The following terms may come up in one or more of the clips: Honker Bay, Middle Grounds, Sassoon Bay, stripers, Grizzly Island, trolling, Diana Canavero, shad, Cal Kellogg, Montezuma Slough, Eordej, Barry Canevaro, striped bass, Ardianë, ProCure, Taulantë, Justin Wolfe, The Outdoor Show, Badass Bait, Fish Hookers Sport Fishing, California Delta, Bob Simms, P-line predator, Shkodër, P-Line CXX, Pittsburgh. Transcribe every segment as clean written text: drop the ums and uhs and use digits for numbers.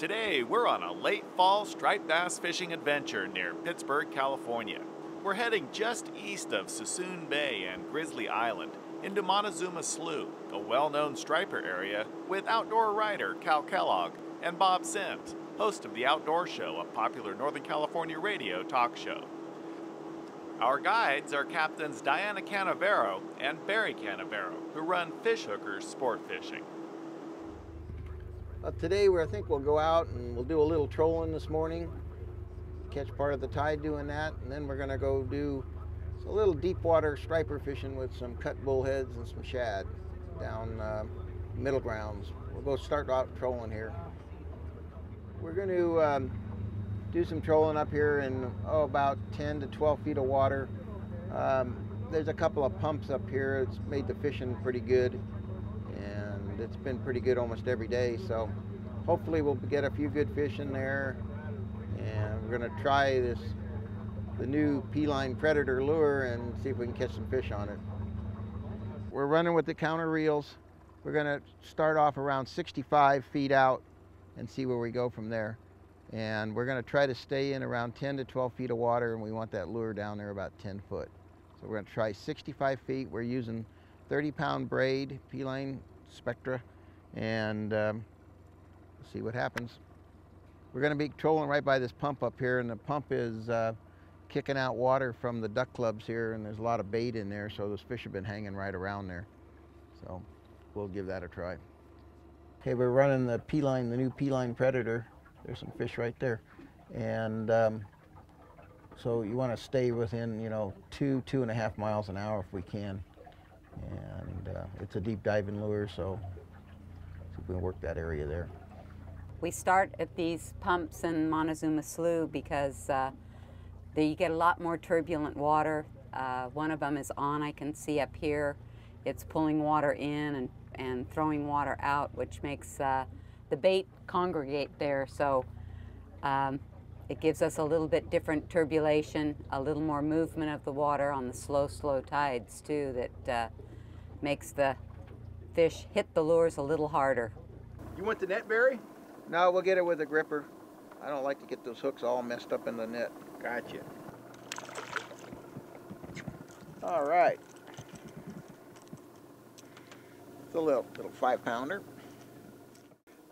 Today, we're on a late fall striped bass fishing adventure near Pittsburgh, California. We're heading just east of Sassoon Bay and Grizzly Island into Montezuma Slough, a well-known striper area with outdoor writer Cal Kellogg and Bob Simms, host of The Outdoor Show, a popular Northern California radio talk show. Our guides are Captains Diana Canavero and Barry Canevaro, who run Fish Hookers Sport Fishing. Today, I think we'll go out and we'll do a little trolling this morning, catch part of the tide doing that, and then we're going to go do a little deep water striper fishing with some cut bullheads and some shad down Middle Grounds. We'll go start out trolling here. We're going to do some trolling up here in about 10 to 12 feet of water. There's a couple of pumps up here. It's made the fishing pretty good, and it's been pretty good almost every day, so hopefully we'll get a few good fish in there. And we're going to try the new P-line predator lure and see if we can catch some fish on it. We're running with the counter reels. We're going to start off around 65 feet out and see where we go from there. And we're going to try to stay in around 10 to 12 feet of water, and we want that lure down there about 10 foot. So we're going to try 65 feet. We're using 30-pound braid, P-line Spectra, and see what happens. We're going to be trolling right by this pump up here, and the pump is kicking out water from the duck clubs here, and there's a lot of bait in there, so those fish have been hanging right around there. So we'll give that a try. Okay, we're running the P-line, the new P-line Predator. There's some fish right there. And so you want to stay within, you know, 2.5 miles an hour if we can. And it's a deep diving lure, so we can work that area there. We start at these pumps in Montezuma Slough because you get a lot more turbulent water. One of them is on, I can see up here. It's pulling water in and throwing water out, which makes the bait congregate there, so it gives us a little bit different turbulation, a little more movement of the water on the slow tides too, that makes the fish hit the lures a little harder. You want the net, Barry? No, we'll get it with a gripper. I don't like to get those hooks all messed up in the net. Gotcha. All right. It's a little 5-pounder.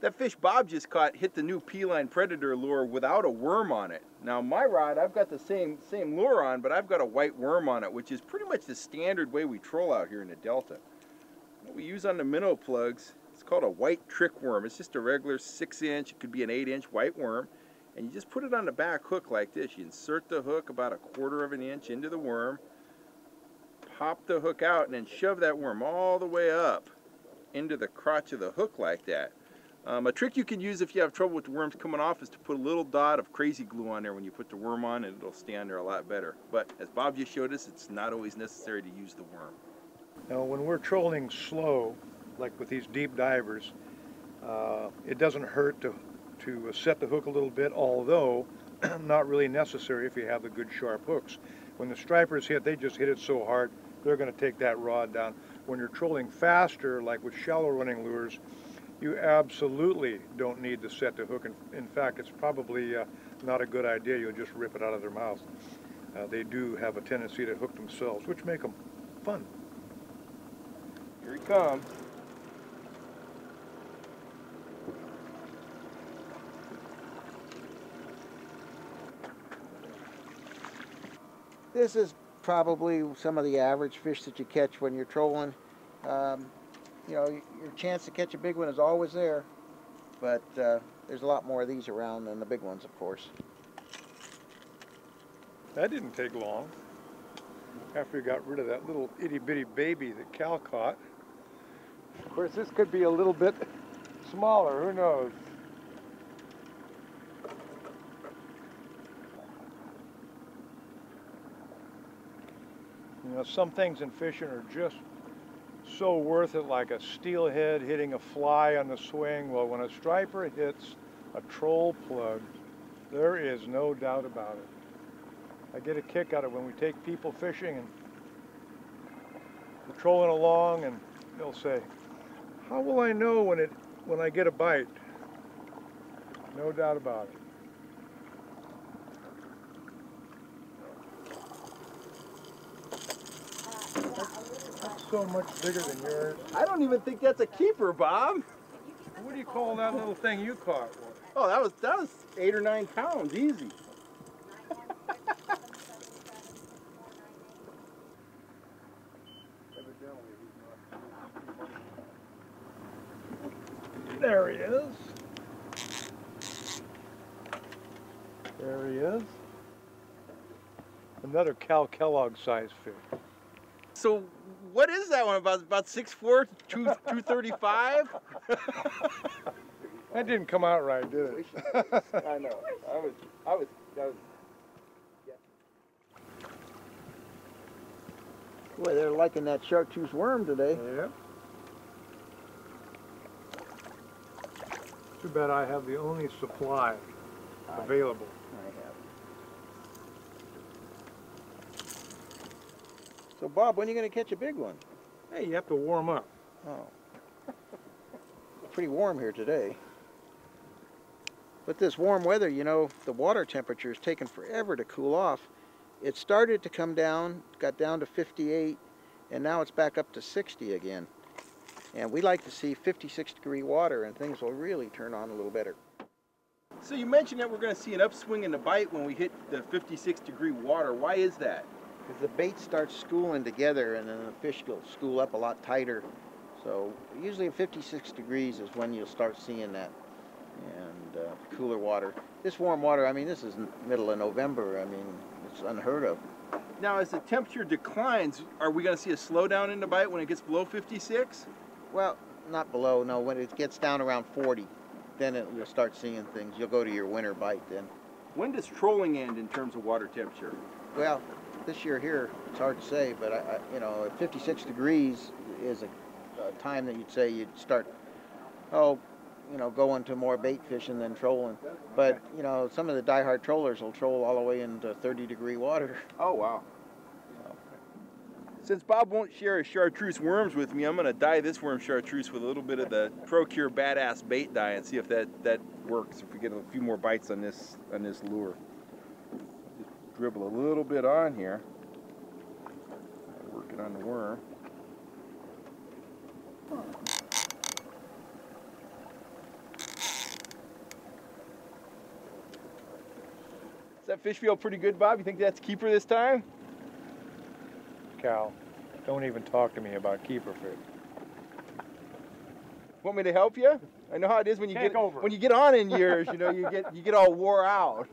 That fish Bob just caught hit the new P-line Predator lure without a worm on it. Now my rod, I've got the same lure on, but I've got a white worm on it, which is pretty much the standard way we troll out here in the Delta. What we use on the minnow plugs, it's called a white trick worm. It's just a regular 6-inch, it could be an 8-inch white worm, and you just put it on the back hook like this. You insert the hook about 1/4 inch into the worm, pop the hook out, and then shove that worm all the way up into the crotch of the hook like that. A trick you can use if you have trouble with the worms coming off is to put a little dot of crazy glue on there when you put the worm on, and it'll stay on there a lot better. But as Bob just showed us, it's not always necessary to use the worm. Now when we're trolling slow, like with these deep divers, it doesn't hurt to set the hook a little bit, although not really necessary if you have the good sharp hooks. When the stripers hit, they just hit it so hard, they're going to take that rod down. When you're trolling faster, like with shallow running lures, you absolutely don't need to set the hook. In fact, it's probably not a good idea. You'll just rip it out of their mouth. They do have a tendency to hook themselves, which make them fun. Here he comes. This is probably some of the average fish that you catch when you're trolling. You know, your chance to catch a big one is always there, but there's a lot more of these around than the big ones, of course. That didn't take long. After we got rid of that little itty-bitty baby that Cal caught. Of course, this could be a little bit smaller, who knows? You know, some things in fishing are just so worth it, like a steelhead hitting a fly on the swing. Well, when a striper hits a troll plug, there is no doubt about it. I get a kick out of when we take people fishing and we're trolling along, and they'll say, "How will I know when I get a bite?" No doubt about it. That's so much bigger than yours. I don't even think that's a keeper, Bob. What do you call that little thing you caught? Oh, that was 8 or 9 pounds, easy. There he is. There he is. Another Cal Kellogg size fish. So what is that one, about 6'4", 235? That didn't come out right, did it? I know. I was yeah. Boy, they're liking that shark tooth worm today. Yeah. Too bad I have the only supply available. So, Bob, when are you going to catch a big one? Hey, you have to warm up. Oh. It's pretty warm here today. But this warm weather, you know, the water temperature is taking forever to cool off. It started to come down, got down to 58, and now it's back up to 60 again. And we like to see 56-degree water, and things will really turn on a little better. So you mentioned that we're going to see an upswing in the bite when we hit the 56-degree water. Why is that? Because the bait starts schooling together and then the fish will school up a lot tighter. So usually at 56 degrees is when you'll start seeing that, and cooler water. This warm water, I mean, this is middle of November. I mean, it's unheard of. Now, as the temperature declines, are we going to see a slowdown in the bite when it gets below 56? Well, not below, no. When it gets down around 40, then you'll start seeing things. You'll go to your winter bite then. When does trolling end in terms of water temperature? Well, this year here, it's hard to say, but you know, at 56 degrees is a time that you'd say you'd start, oh, you know, going to more bait fishing than trolling. But you know, some of the diehard trollers will troll all the way into 30-degree water. Oh wow! So. Since Bob won't share his chartreuse worms with me, I'm going to dye this worm chartreuse with a little bit of the ProCure Badass Bait dye and see if that works. If we get a few more bites on this lure. Dribble a little bit on here, working on the worm. Does that fish feel pretty good, Bob? You think that's keeper this time? Cal, don't even talk to me about keeper fish. Want me to help you? I know how it is when you get over. When you get on in years, you know, you get all wore out.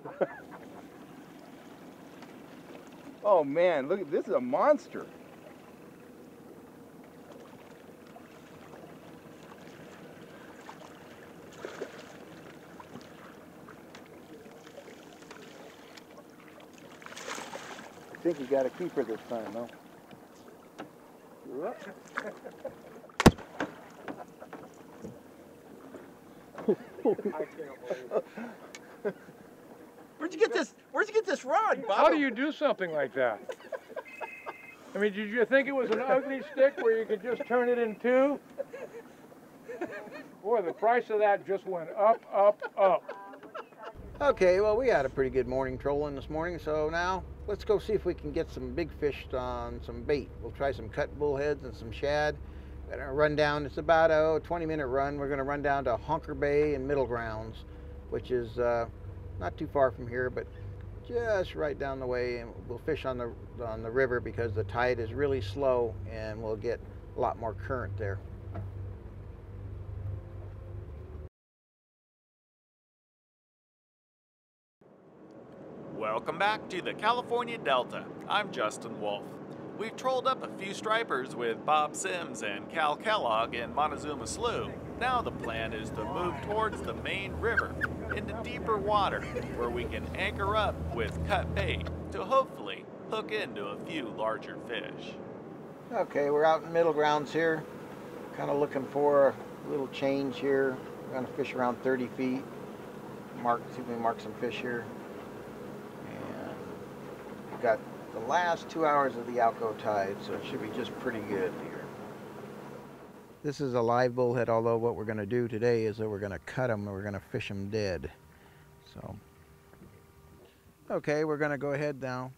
Oh man, look at this, is a monster. I think you got a keeper this time, though. I can't believe it. Where'd you get this rod, Bob? How do you do something like that? I mean, did you think it was an ugly stick where you could just turn it in two? Boy, the price of that just went up, up, up. Okay, well, we had a pretty good morning trolling this morning, so now let's go see if we can get some big fish on some bait. We'll try some cut bullheads and some shad. We're gonna run down, it's about a 20-minute run. We're gonna run down to Honker Bay and Middle Grounds, which is not too far from here, but just right down the way, and we'll fish on the river because the tide is really slow and we'll get a lot more current there. Welcome back to the California Delta. I'm Justin Wolfe. We've trolled up a few stripers with Bob Simms and Cal Kellogg in Montezuma Slough. Now the plan is to move towards the main river into deeper water where we can anchor up with cut bait to hopefully hook into a few larger fish. Okay, we're out in Middle Grounds here, kind of looking for a little change here. We're going to fish around 30 feet, see if we mark some fish here. And we've got the last 2 hours of the Alco tide, so it should be just pretty good here. This is a live bullhead, although what we're going to do today is that we're going to cut them and we're going to fish them dead. So, okay, we're going to go ahead now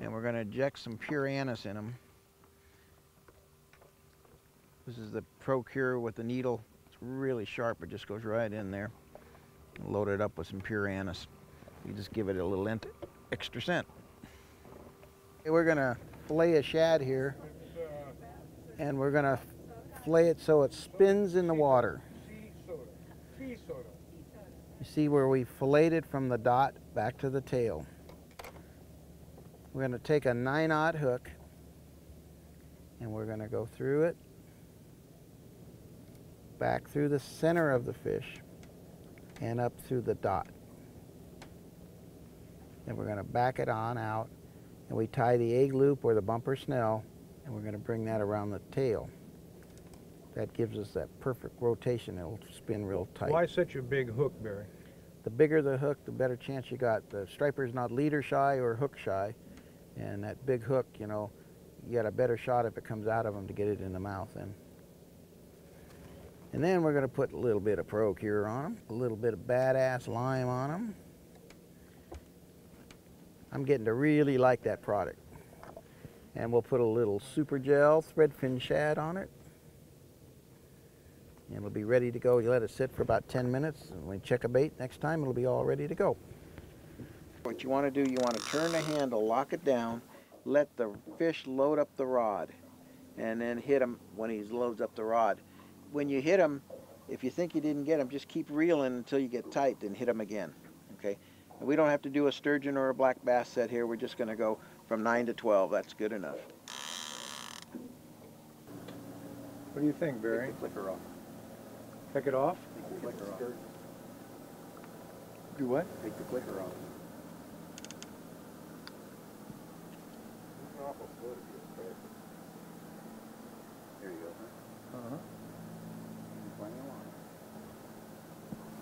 and we're going to inject some pure anise in them. This is the ProCure with the needle. It's really sharp. It just goes right in there. Load it up with some pure anise. You just give it a little extra scent. Okay, we're going to fillet a shad here, and we're going to fillet it so it spins in the water. You see where we filleted it from the dot back to the tail. We're going to take a 9/0 hook, and we're going to go through it, back through the center of the fish, and up through the dot. Then we're going to back it on out, and we tie the egg loop or the bumper snell, and we're going to bring that around the tail. That gives us that perfect rotation. It'll spin real tight. Why such a big hook, Barry? The bigger the hook, the better chance you got. The striper's not leader shy or hook shy, and that big hook, you know, you got a better shot if it comes out of them to get it in the mouth then. And then we're going to put a little bit of ProCure on them, a little bit of Badass Lime on them. I'm getting to really like that product. And we'll put a little Super Gel Threadfin Shad on it. And it'll be ready to go. You let it sit for about 10 minutes, and when you check a bait next time, it'll be all ready to go. What you want to do, you want to turn the handle, lock it down, let the fish load up the rod, and then hit him when he loads up the rod. When you hit him, if you think you didn't get him, just keep reeling until you get tight, then hit him again, okay? We don't have to do a sturgeon or a black bass set here. We're just going to go from 9 to 12. That's good enough. What do you think, Barry? Take the flicker off. Take it off? Take the flicker off. Do what? Take the flicker off. There you go. Uh-huh.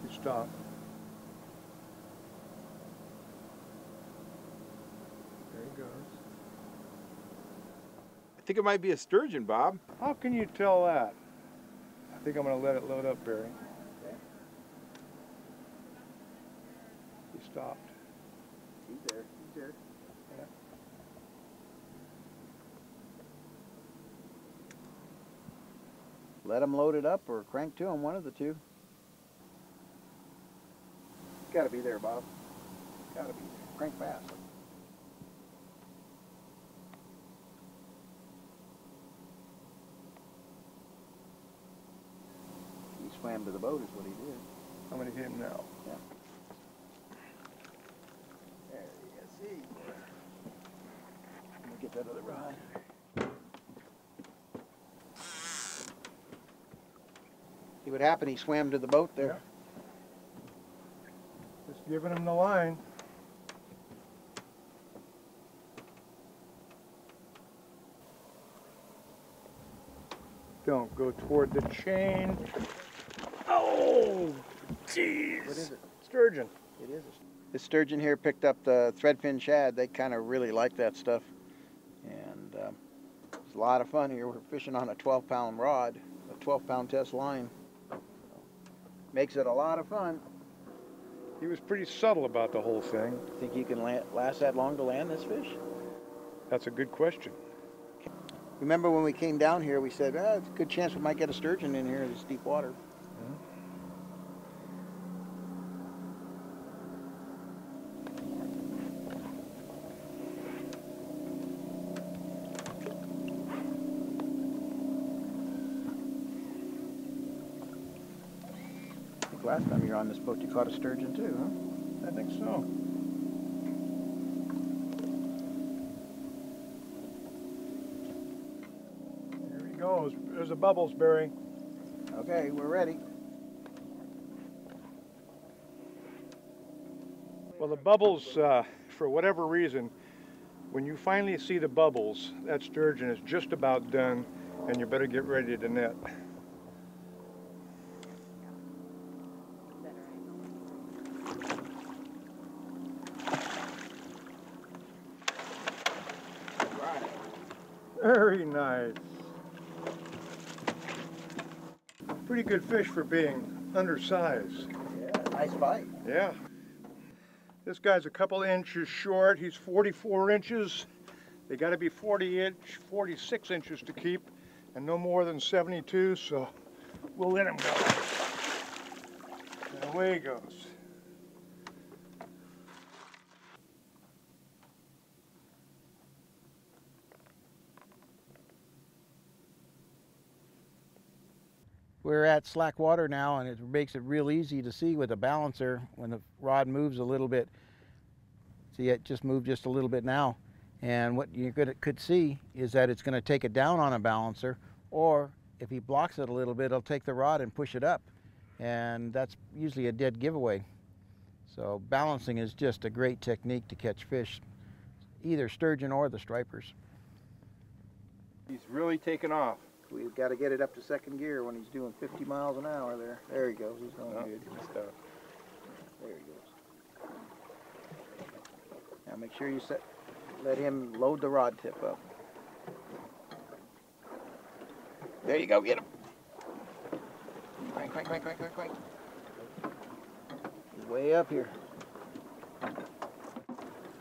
You stop. I think it might be a sturgeon, Bob. How can you tell that? I think I'm going to let it load up, Barry. Okay. He stopped. He's there. He's there. Yeah. Let him load it up or crank to him, one of the two. Got to be there, Bob. Got to be there. Crank fast. Swam to the boat is what he did. I'm going to hit him now. Yeah. There you can see. I'm going to get that other rod. See what happened? He swam to the boat there. Yeah. Just giving him the line. Don't go toward the chain. Oh, jeez. What is it? Sturgeon. It is. This sturgeon here picked up the threadfin shad. They kind of really like that stuff. And it's a lot of fun here. We're fishing on a 12-pound rod, a 12-pound test line. Makes it a lot of fun. He was pretty subtle about the whole thing. Think you can last that long to land this fish? That's a good question. Remember when we came down here, we said, oh, it's a good chance we might get a sturgeon in here in this deep water. I think last time you were on this boat, you caught a sturgeon too, huh? I think so. Goes. There's the bubbles, Barry. Okay, we're ready. Well, the bubbles, for whatever reason, when you finally see the bubbles, that sturgeon is just about done, and you better get ready to net. Right. Very nice. Pretty good fish for being undersized. Yeah, nice bite. Yeah. This guy's a couple inches short. He's 44 inches. They got to be 46 inches to keep, and no more than 72, so we'll let him go. And away he goes. We're at slack water now, and it makes it real easy to see with a balancer when the rod moves a little bit. See, it just moved just a little bit now. And what you could see is that it's going to take it down on a balancer, or if he blocks it a little bit, he'll take the rod and push it up. And that's usually a dead giveaway. So balancing is just a great technique to catch fish, either sturgeon or the stripers. He's really taken off. We've got to get it up to second gear when he's doing 50 miles an hour there. There he goes. He's going good. Good stuff. There he goes. Now make sure you let him load the rod tip up. There you go. Get him. Crank, crank, crank, crank, crank, crank. He's way up here.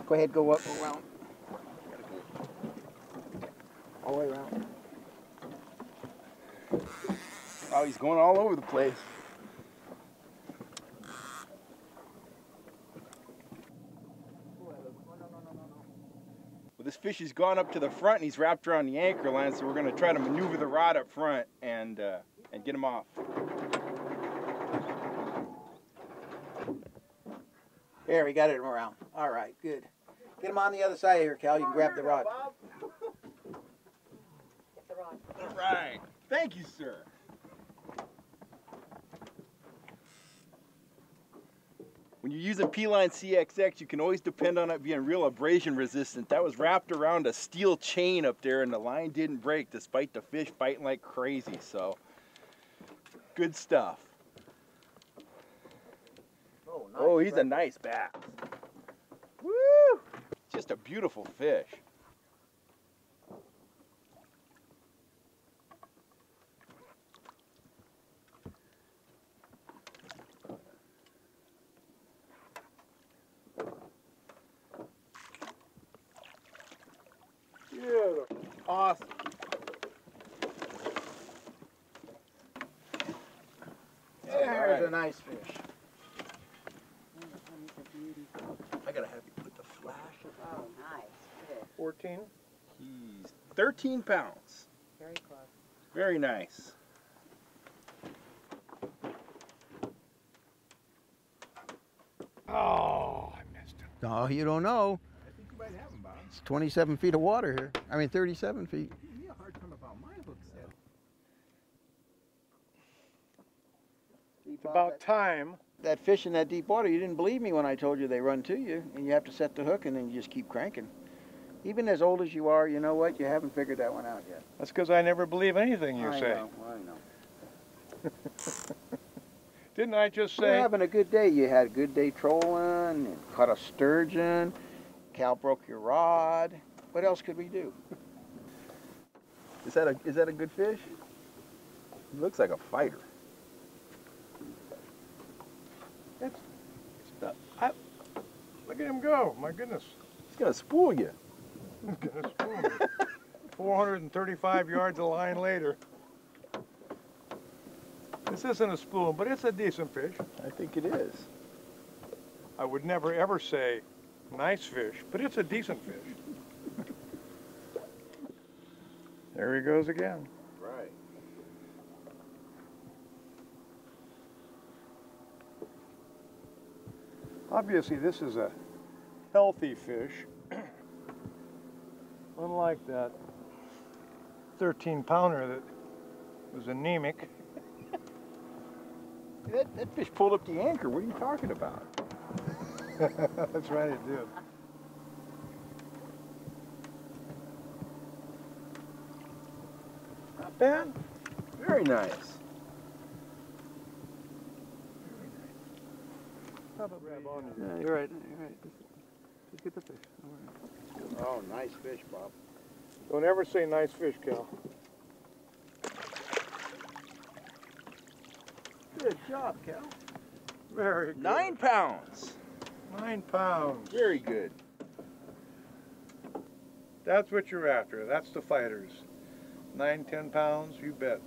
Go ahead. Go up. Go around. All the way around. Oh, he's going all over the place. Well, this fish has gone up to the front and he's wrapped around the anchor line, so we're going to try to maneuver the rod up front and get him off. There, we got him around. All right, good. Get him on the other side here, Cal. You can grab the rod. Get the rod. All right. Thank you, sir. When you use a P-Line CXX, you can always depend on it being real abrasion resistant. That was wrapped around a steel chain up there, and the line didn't break despite the fish biting like crazy. So, good stuff. Oh, nice. Oh, he's a nice bass. Woo! Just a beautiful fish. Awesome. There's a nice fish. I gotta have you put the flash. Oh, nice fish. 14. He's 13 pounds. Very close. Very nice. Oh, I missed him. No, you don't know. It's 27 feet of water here. I mean, 37 feet. Give me a hard time about my hook set. It's about time. That fish in that deep water, you didn't believe me when I told you they run to you, and you have to set the hook, and then you just keep cranking. Even as old as you are, you know what? You haven't figured that one out yet. That's because I never believe anything you say. I know. Didn't I just say? You're having a good day. You had a good day trolling, and caught a sturgeon. Cal broke your rod. What else could we do? Is that a good fish? He looks like a fighter. Look at him go! My goodness. He's gonna spool you. He's gonna spool you. 435 yards of line later. This isn't a spool, but it's a decent fish. I think it is. I would never ever say. Nice fish, but it's a decent fish. There he goes again. Right. Obviously, this is a healthy fish, unlike that 13-pounder that was anemic. that fish pulled up the anchor. What are you talking about? That's right, it did. Not bad. Very nice. Grab on to that. You're right. You're right. Just get the fish. All right. Oh, nice fish, Bob. Don't ever say nice fish, Cal. Good job, Cal. Very good. 9 pounds. 9 pounds. Very good. That's what you're after. That's the fighters. 9, 10 pounds, you bet.